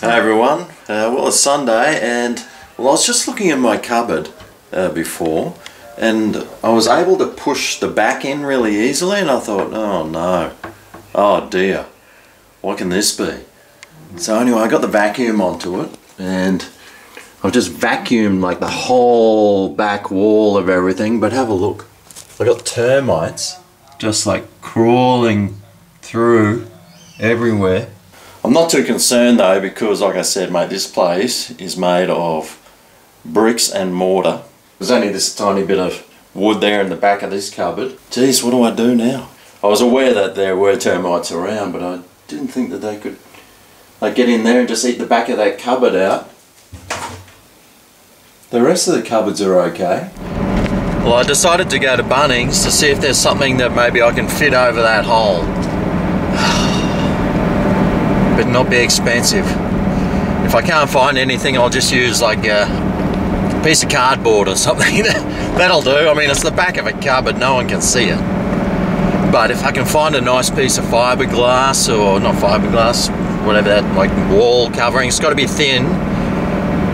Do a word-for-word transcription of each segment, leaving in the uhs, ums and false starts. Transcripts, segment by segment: Hi everyone, uh, well it's Sunday and well I was just looking in my cupboard uh, before and I was able to push the back in really easily and I thought, oh no, oh dear, what can this be? So anyway, I got the vacuum onto it and I've just vacuumed like the whole back wall of everything, but have a look. I got termites just like crawling through everywhere. I'm not too concerned though because, like I said, mate, this place is made of bricks and mortar. There's only this tiny bit of wood there in the back of this cupboard. Jeez, what do I do now? I was aware that there were termites around, but I didn't think that they could like get in there and just eat the back of that cupboard out. The rest of the cupboards are okay. Well, I decided to go to Bunnings to see if there's something that maybe I can fit over that hole, but not be expensive. If I can't find anything, I'll just use like a piece of cardboard or something. That'll do. I mean, it's the back of a cupboard, no one can see it. But if I can find a nice piece of fiberglass, or not fiberglass, whatever that, like wall covering, it's got to be thin,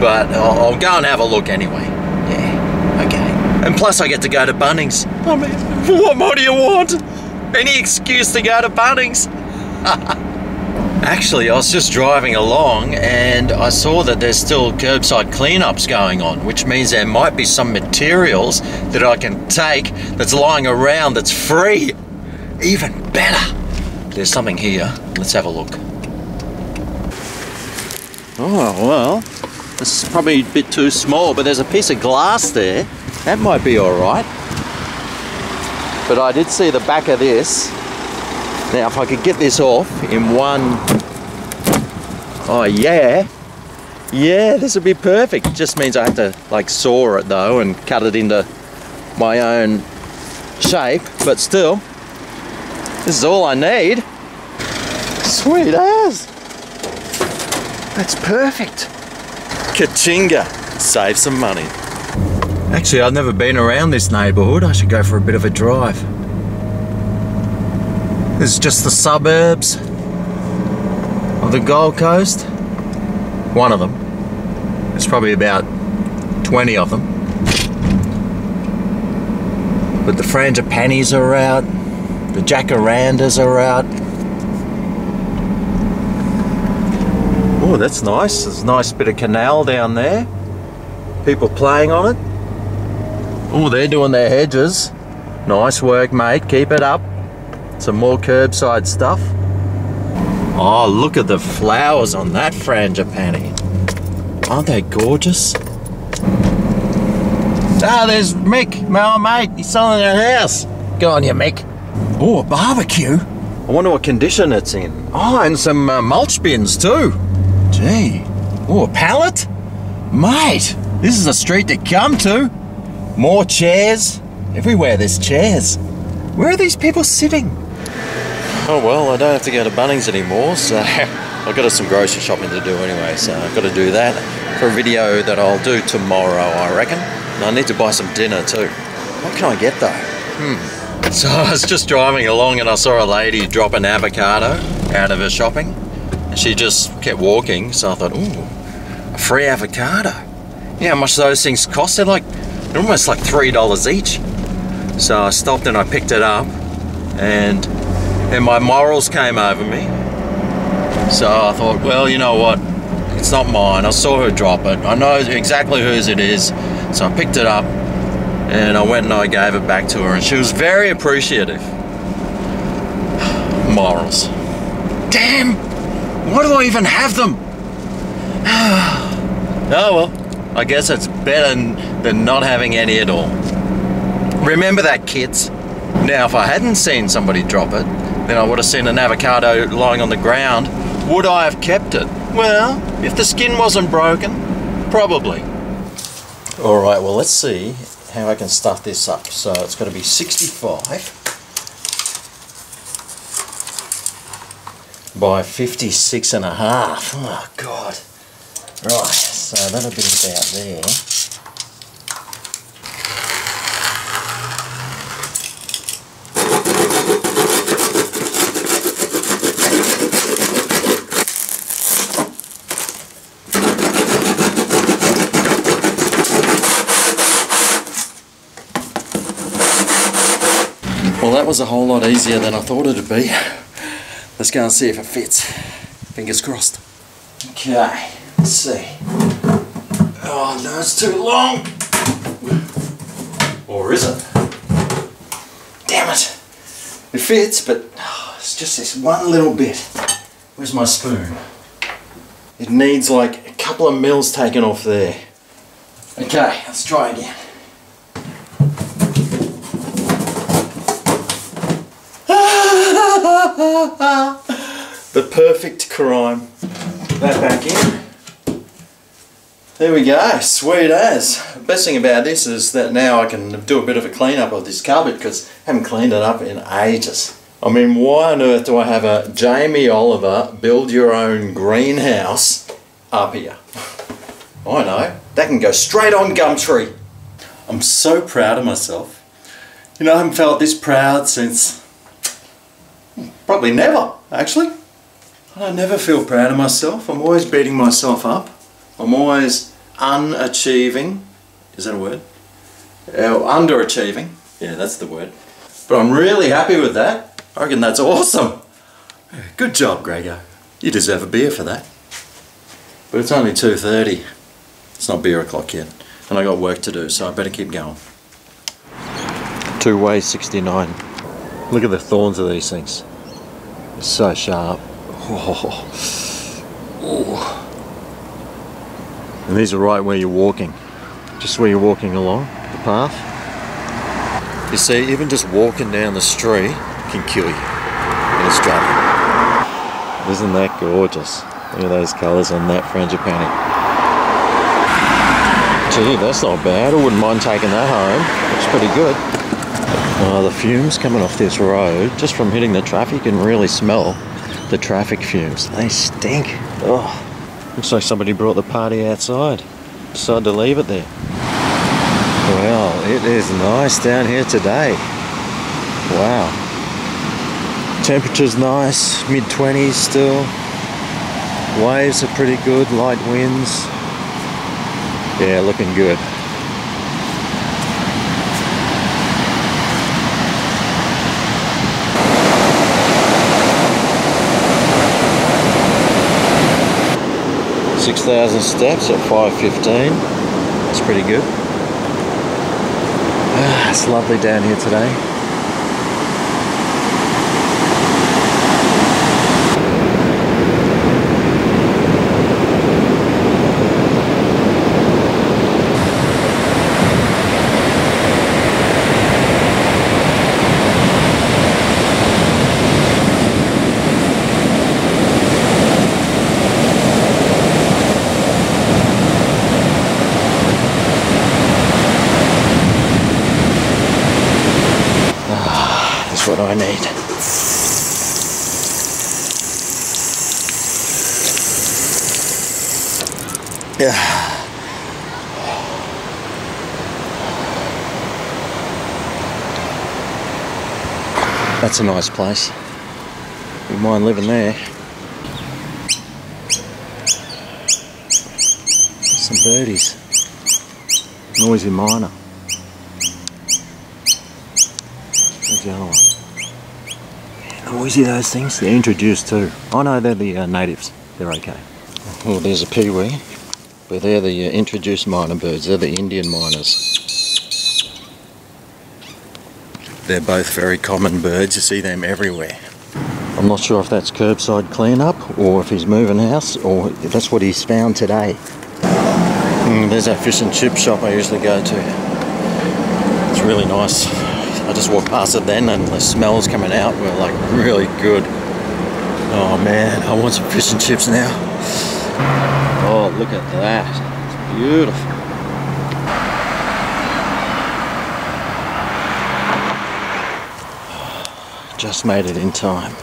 but I'll, I'll go and have a look anyway. Yeah, okay. And plus I get to go to Bunnings. I mean, what more do you want? Any excuse to go to Bunnings? Actually, I was just driving along and I saw that there's still curbside cleanups going on, which means there might be some materials that I can take that's lying around that's free. Even better. There's something here. Let's have a look. Oh, well, this is probably a bit too small, but there's a piece of glass there. That might be all right. But I did see the back of this. Now, if I could get this off in one... Oh, yeah. Yeah, this would be perfect. It just means I have to, like, saw it, though, and cut it into my own shape. But still, this is all I need. Sweet ass. That's perfect. Ka-chinga. Save some money. Actually, I've never been around this neighbourhood. I should go for a bit of a drive. It's just the suburbs of the Gold Coast. One of them. There's probably about twenty of them. But the frangipanis are out. The jacarandas are out. Oh, that's nice. There's a nice bit of canal down there. People playing on it. Oh, they're doing their hedges. Nice work, mate. Keep it up. Some more curbside stuff. Oh, look at the flowers on that frangipani. Aren't they gorgeous? Ah, oh, there's Mick, my old mate. He's selling that house. Go on, you Mick. Oh, a barbecue. I wonder what condition it's in. Oh, and some uh, mulch bins too. Gee. Oh, a pallet? Mate, this is a street to come to. More chairs. Everywhere there's chairs. Where are these people sitting? Oh well, I don't have to go to Bunnings anymore, so I've got some grocery shopping to do anyway, so I've got to do that for a video that I'll do tomorrow, I reckon. And I need to buy some dinner too. What can I get though? Hmm. So I was just driving along and I saw a lady drop an avocado out of her shopping. And she just kept walking, so I thought, ooh, a free avocado. You know how much those things cost? They're like, they're almost like three dollars each. So I stopped and I picked it up, and and my morals came over me. So I thought, well, you know what? It's not mine. I saw her drop it. I know exactly whose it is. So I picked it up, and I went and I gave it back to her, and she was very appreciative. Morals. Damn! Why do I even have them? Oh well, I guess it's better than not having any at all. Remember that, kids. Now, if I hadn't seen somebody drop it, then I would have seen an avocado lying on the ground. Would I have kept it? Well, if the skin wasn't broken, probably. All right, well, let's see how I can stuff this up. So it's got to be sixty-five by fifty-six and a half. Oh, God. Right, so that'll be about there. that was a whole lot easier than I thought it'd be. Let's go and see if it fits. Fingers crossed. Okay, let's see. Oh no, it's too long. Or is it? Damn it. It fits, but oh, it's just this one little bit. Where's my spoon? It needs like a couple of mils taken off there. Okay, let's try again. The perfect crime. Put that back in. There we go, sweet as. The best thing about this is that now I can do a bit of a clean up of this cupboard because I haven't cleaned it up in ages. I mean, why on earth do I have a Jamie Oliver build your own greenhouse up here? I know, that can go straight on Gumtree. I'm so proud of myself. You know, I haven't felt this proud since probably never, actually. I don't never feel proud of myself. I'm always beating myself up. I'm always unachieving. Is that a word? Uh, underachieving. Yeah, that's the word. But I'm really happy with that. I reckon that's awesome. Good job, Gregor. You deserve a beer for that. But it's only two thirty. It's not beer o'clock yet. And I got work to do, so I better keep going. Two-way sixty-nine. Look at the thorns of these things. They're so sharp. Oh. Oh. And these are right where you're walking. Just where you're walking along the path. You see, even just walking down the street can kill you in Australia. Isn't that gorgeous? Look at those colours on that frangipani. Gee, that's not bad. I wouldn't mind taking that home. It's pretty good. Uh, the fumes coming off this road, just from hitting the traffic, you can really smell the traffic fumes. They stink. Oh, looks like somebody brought the party outside. Decided to leave it there. Well, it is nice down here today. Wow. Temperature's nice, mid twenties still. Waves are pretty good, light winds. Yeah, looking good. six thousand steps at five fifteen. That's pretty good. Ah, it's lovely down here today. What I need. Yeah. That's a nice place. Wouldn't mind living there. Some birdies. Noisy miner. There's the other one. Noisy those things. They're introduced too. Oh no, they're the uh, natives. They're okay. Oh, there's a peewee. But they're the uh, introduced minor birds. They're the Indian miners. They're both very common birds. You see them everywhere. I'm not sure if that's curbside cleanup or if he's moving house or that's what he's found today. Mm, there's that fish and chip shop I usually go to. It's really nice. I just walked past it then and the smells coming out were like really good. Oh man, I want some fish and chips now. Oh, look at that. It's beautiful. Just made it in time.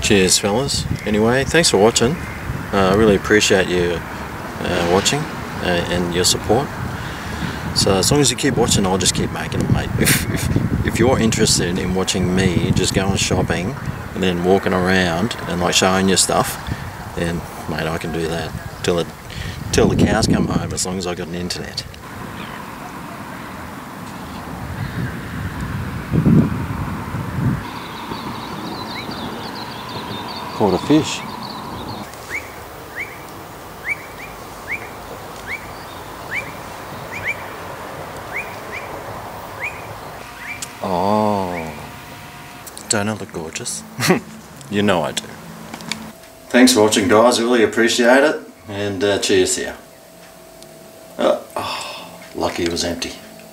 Cheers, fellas. Anyway, thanks for watching. Uh, I really appreciate you Uh, watching uh, and your support. So as long as you keep watching, I'll just keep making it, mate. If, if, if you're interested in watching me just going shopping and then walking around and like showing you stuff, then mate, I can do that till it till the cows come home, as long as I've got an internet. Caught a fish. Oh, don't I look gorgeous? You know I do. Thanks for watching, guys, really appreciate it, and uh, cheers here. Uh, oh, lucky it was empty.